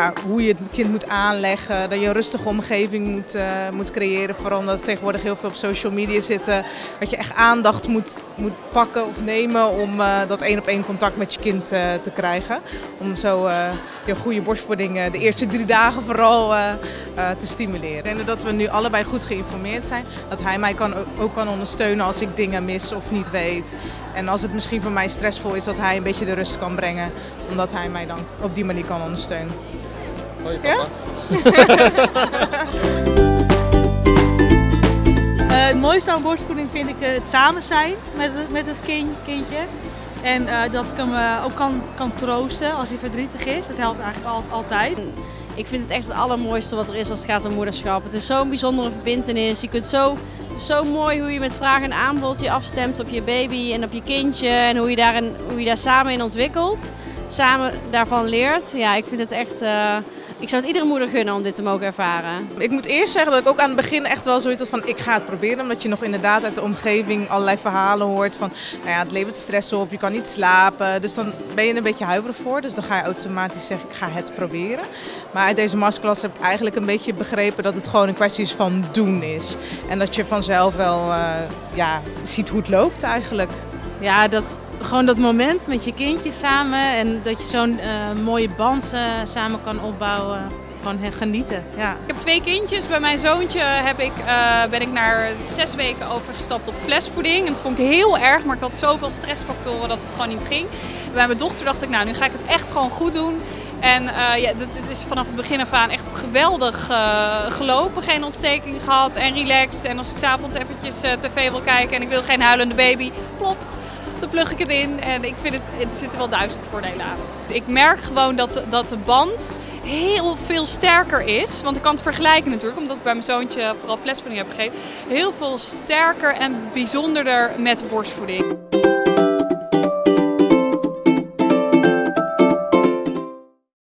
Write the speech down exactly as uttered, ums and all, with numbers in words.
Ja, hoe je het kind moet aanleggen, dat je een rustige omgeving moet, uh, moet creëren. Vooral omdat we tegenwoordig heel veel op social media zitten. Dat je echt aandacht moet, moet pakken of nemen om uh, dat één op één contact met je kind uh, te krijgen. Om zo uh, je goede borstvoeding uh, de eerste drie dagen vooral uh, uh, te stimuleren. En dat we nu allebei goed geïnformeerd zijn. Dat hij mij kan, ook kan ondersteunen als ik dingen mis of niet weet. En als het misschien voor mij stressvol is, dat hij een beetje de rust kan brengen. Omdat hij mij dan op die manier kan ondersteunen. Hoi papa. Ja? Uh, het mooiste aan borstvoeding vind ik uh, het samen zijn met, met het kind, kindje. En uh, dat ik hem uh, ook kan, kan troosten als hij verdrietig is. Dat helpt eigenlijk al, altijd. Ik vind het echt het allermooiste wat er is als het gaat om moederschap. Het is zo'n bijzondere verbintenis. Je kunt zo, het is zo mooi hoe je met vraag en aanbod je afstemt op je baby en op je kindje. En hoe je daar, in, hoe je daar samen in ontwikkelt. Samen daarvan leert. Ja, ik vind het echt... Uh, Ik zou het iedere moeder gunnen om dit te mogen ervaren. Ik moet eerst zeggen dat ik ook aan het begin echt wel zoiets had van ik ga het proberen. Omdat je nog inderdaad uit de omgeving allerlei verhalen hoort van nou ja, het levert stress op, je kan niet slapen. Dus dan ben je er een beetje huiverig voor. Dus dan ga je automatisch zeggen ik ga het proberen. Maar uit deze masterclass heb ik eigenlijk een beetje begrepen dat het gewoon een kwestie is van doen is. En dat je vanzelf wel uh, ja, ziet hoe het loopt eigenlijk. Ja, dat, gewoon dat moment met je kindje samen en dat je zo'n uh, mooie band uh, samen kan opbouwen. Gewoon genieten, ja. Ik heb twee kindjes. Bij mijn zoontje heb ik, uh, ben ik naar zes weken overgestapt op flesvoeding. En dat vond ik heel erg, maar ik had zoveel stressfactoren dat het gewoon niet ging. Bij mijn dochter dacht ik, nou nu ga ik het echt gewoon goed doen. En uh, ja, het is vanaf het begin af aan echt geweldig uh, gelopen. Geen ontsteking gehad en relaxed. En als ik 's avonds eventjes uh, tv wil kijken en ik wil geen huilende baby, plop. Dan plug ik het in en ik vind het, het zit er wel duizend voordelen aan. Ik merk gewoon dat, dat de band heel veel sterker is. Want ik kan het vergelijken natuurlijk, omdat ik bij mijn zoontje vooral flesvoeding heb gegeven. Heel veel sterker en bijzonderder met borstvoeding.